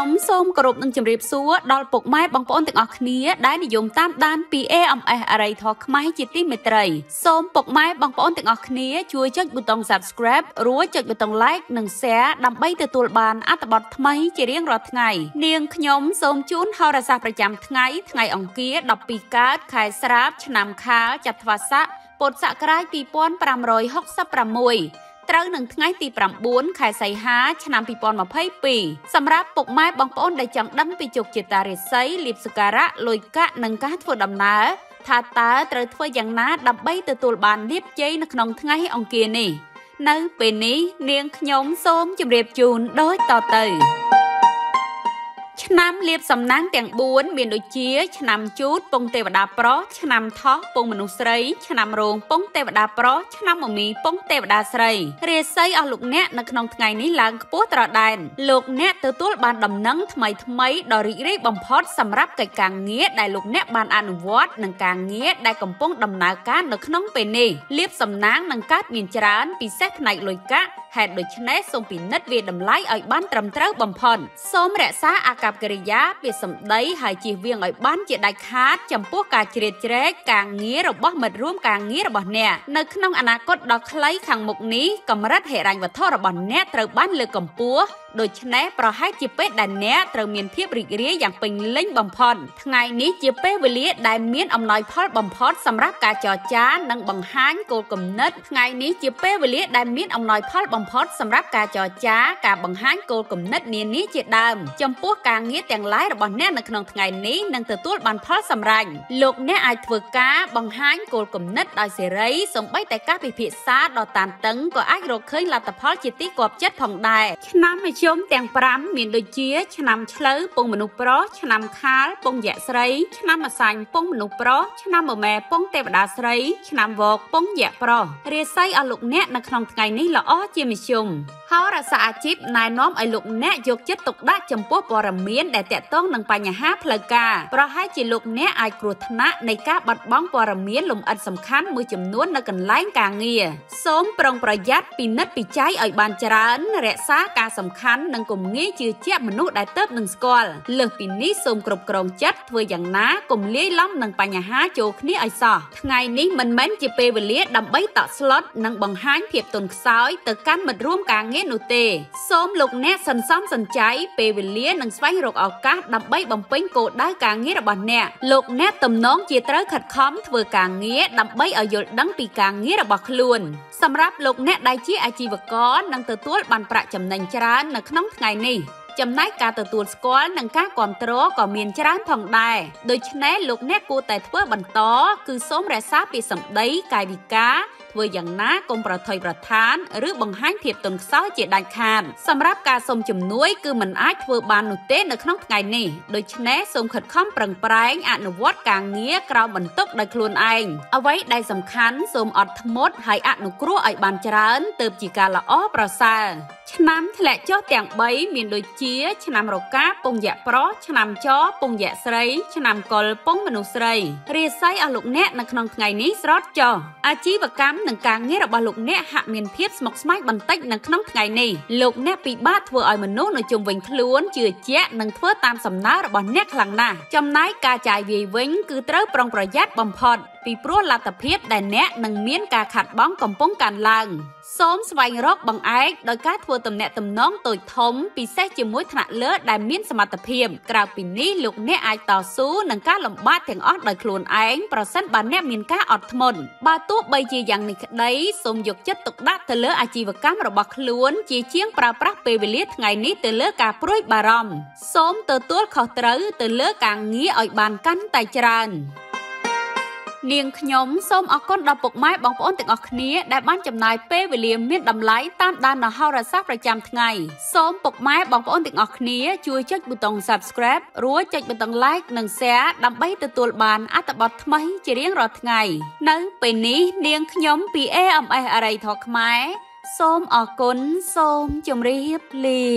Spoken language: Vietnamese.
Nông xôm cột nâng chìm rệp xúa đòi buộc máy bằng phổ tiếng Ốc Nia đã đi dùng tam đan PE âm ai thọc máy chỉ tiết mệt rầy xôm buộc máy bằng phổ tiếng Ốc Nia chui chốt bút tông subscribe rúa chốt bút tông like nâng share đầm bay từ tuột bàn át bật máy chỉ riêng rọt ngày niềng nhóm xôm chốn hao ra sạp trăm ngày ngày ông kia đọc pi cá khai sáp nằm khá chặt và sạ bột sạ cay pi pon pram rồi hốc sáp pram mùi ត្រូវនឹងថ្ងៃទី Nam liệp sầm nắng đèn buồn miền đồi chía, nam chút bông tê và đá pro, nam thóc bông menu sấy, nam rồng bông tê và đá pro, nam mồm mì bông tê và đá sấy. Rìa sấy ở lục nét nâng nông ngày ní làng phố trọ đàn, lục nét từ tuốt bàn đầm nắng thay đòi rỉ rết bầm phớt sầm ráp cày càng nghĩa đại lục nét bàn ăn vót nâng càng nghĩa đại cầm bông đầm ná cá nâng nông bên này liệp sầm nắng nâng cát miền trán bị xét này lồi cát hẹn đôi chân nét xông bị nứt về đầm lái ở ban trầm trớ bầm phòn xôm rẽ xá a cặp กริยา โดยฉะนั้นประให้จิเปด chôm đèn pram miền đồi chía chăn chới bông menu pro chăn khá bông dạ sấy chăn xanh bông menu pro chăn mè bông tê đá sấy chăn vọc bông dạ pro rìa sấy ở lục nét nâng nông ngày ní là ó chia mì chùm háo ra sa chip nai nóm ở lục nét dột chết tục đá chấm búa bò rầm miến để tẹt tông nâng bài nhà hát plaka pro hai chỉ lục nét ai cột nã này cá bật bóng bò rầm miến lùng ăn sầm khán môi chấm nuốt nâng cần lái càng nghe sớm prong proyat pinat pi trái ở bàn trán rẽ xá ca sầm khán នឹងកុំងាយជឿជាក់មនុស្សដែលទៅនឹងស្គាល់លើសពីនេះសូមគ្រប់គ្រងចិត្តធ្វើយ៉ាងណាកុំលាយឡំនឹងបញ្ហាជោគគ្នាឲ្យសោះថ្ងៃនេះមិនមែនជាពេលវេលាដើម្បីតក់ស្លុតនិងបង្ហាញភាពទន់ខ្សោយទៅកាន់មិត្តរួមការងារនោះទេសូមលោកអ្នកសន្សំសន្ចៃពេលវេលានិងស្វែងរកឱកាសដើម្បីបំពេញគោលដៅការងាររបស់អ្នកលោកអ្នកតំណងជាត្រូវខិតខំធ្វើការងារដើម្បីឲ្យយល់ដឹងពីការងាររបស់ខ្លួនសម្រាប់លោកអ្នកដែលជាអាជីវករនឹង ការទទួលស្គាល់និងការគាំទ្រក៏មានច្រើនផងដែរដូច្នេះលោកអ្នកគួរតែធ្វើបន្តគឺសូមរក្សាពីសម្ដីកាយវិការធ្វើយ៉ាងណាកុំប្រថុយប្រឋានឬបង្ហាញភាពទន់ខ្សោយជាដាច់ខាត់សម្រាប់ការសុំជំនួយគឺមិនអាចធ្វើបាននោះទេនៅក្នុងថ្ងៃនេះដូច្នេះសូមខិតខំប្រឹងប្រែងអនុវត្តការងារក្រៅបន្ទុកដោយខ្លួនឯងអ្វីដែលសំខាន់សូមអត់ធ្មត់ហើយអនុគ្រោះឲ្យបានច្រើនទើបជាការល្អប្រសើរ ឆ្នាំថ្លាក់ចុះទាំង ពីព្រោះលទ្ធភាពដែលអ្នកនឹងមានការខាត់បងកំពុងកាន់ឡើងសូមស្វែងរកបង្អែកដោយការធ្វើតំណែងទំនង នាងខ្ញុំសូមអរគុណដល់ពុកម៉ែបងប្អូនទាំងអស់គ្នាដែលបានចំណាយពេលវេលាមានតម្លៃតាមដាននៅហោរាសាស្ត្រប្រចាំថ្ងៃសូមពុកម៉ែបងប្អូនទាំងអស់គ្នាជួយចុចប៊ូតុង Subscribe រួចចុចប៊ូតុង Like និង Share ដើម្បីទទួលបានអត្ថបទថ្មីជារៀងរាល់ថ្ងៃនៅពេលនេះនាងខ្ញុំពី AMS អរិយធរខ្មែរសូមអរគុណសូមជម្រាបលា